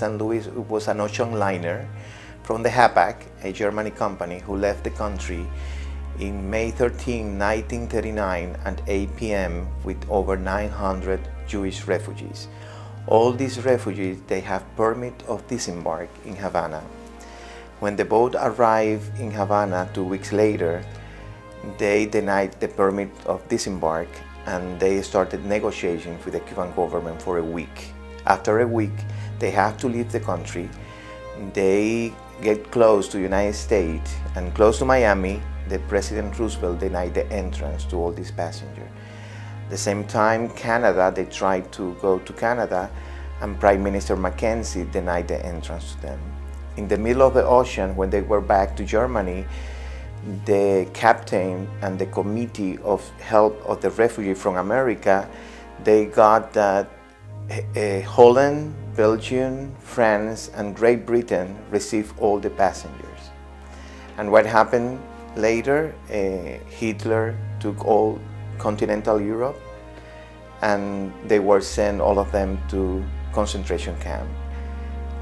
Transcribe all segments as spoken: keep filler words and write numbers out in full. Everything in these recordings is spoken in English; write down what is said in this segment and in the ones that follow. Saint Louis was an ocean liner from the Hapag, a German company who left the country in May thirteenth, nineteen thirty-nine at eight p m with over nine hundred Jewish refugees. All these refugees, they have permit of disembark in Havana. When the boat arrived in Havana two weeks later, they denied the permit of disembark and they started negotiating with the Cuban government for a week. After a week, they have to leave the country. They get close to the United States and close to Miami. The President Roosevelt denied the entrance to all these passengers. At the same time, Canada, they tried to go to Canada, and Prime Minister Mackenzie denied the entrance to them. In the middle of the ocean, when they were back to Germany, the captain and the Committee of Help of the Refugee from America, they got that uh, Holland, Belgium, France, and Great Britain received all the passengers. And what happened? Later, uh, Hitler took all continental Europe and they were sent, all of them, to concentration camp.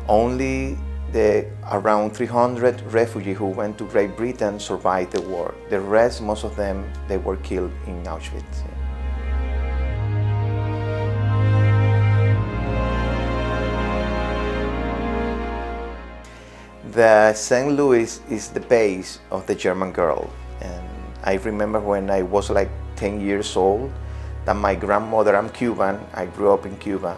Only the around three hundred refugees who went to Great Britain survived the war. The rest, most of them, they were killed in Auschwitz. The Saint Louis is the base of the German girl, and I remember when I was like ten years old that my grandmother, I'm Cuban, I grew up in Cuba,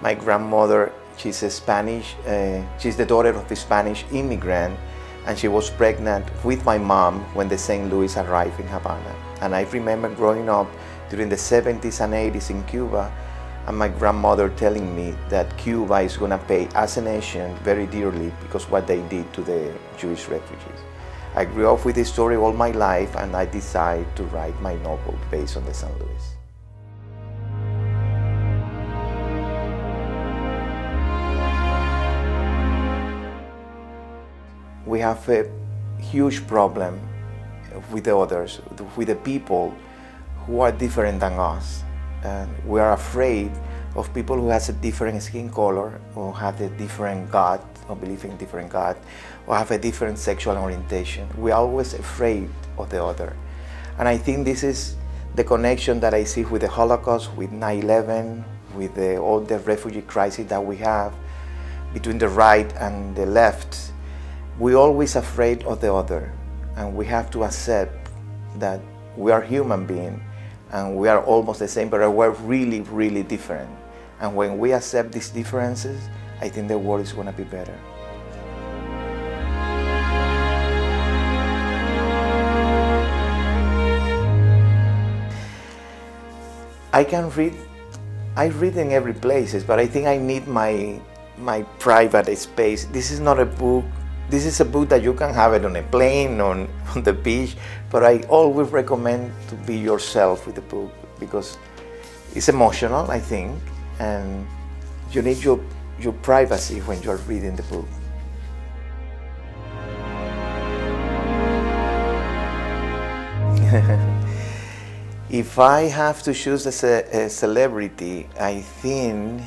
my grandmother, she's a Spanish, uh, she's the daughter of the Spanish immigrant, and she was pregnant with my mom when the Saint Louis arrived in Havana. And I remember growing up during the seventies and eighties in Cuba, and my grandmother telling me that Cuba is going to pay as a nation very dearly because what they did to the Jewish refugees. I grew up with this story all my life, and I decided to write my novel based on the Saint Louis. We have a huge problem with the others, with the people who are different than us. And we are afraid of people who has a different skin color, or have a different God, or believe in different God, or have a different sexual orientation. We are always afraid of the other. And I think this is the connection that I see with the Holocaust, with nine eleven, with the, all the refugee crisis that we have between the right and the left. We're always afraid of the other, and we have to accept that we are human beings, and we are almost the same, but we're really, really different. And when we accept these differences, I think the world is going to be better. I can read, I read in every place, but I think I need my, my private space. This is not a book. This is a book that you can have it on a plane, on, on the beach, but I always recommend to be yourself with the book because it's emotional, I think, and you need your, your privacy when you're reading the book. If I have to choose a, ce a celebrity, I think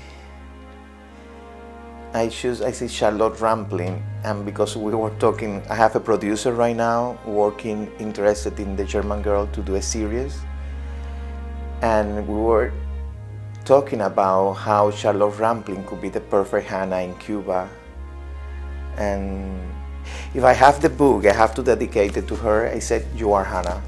I choose, I say Charlotte Rampling, and because we were talking, I have a producer right now working, interested in the German girl to do a series, and we were talking about how Charlotte Rampling could be the perfect Hannah in Cuba. And if I have the book, I have to dedicate it to her. I said, "You are Hannah."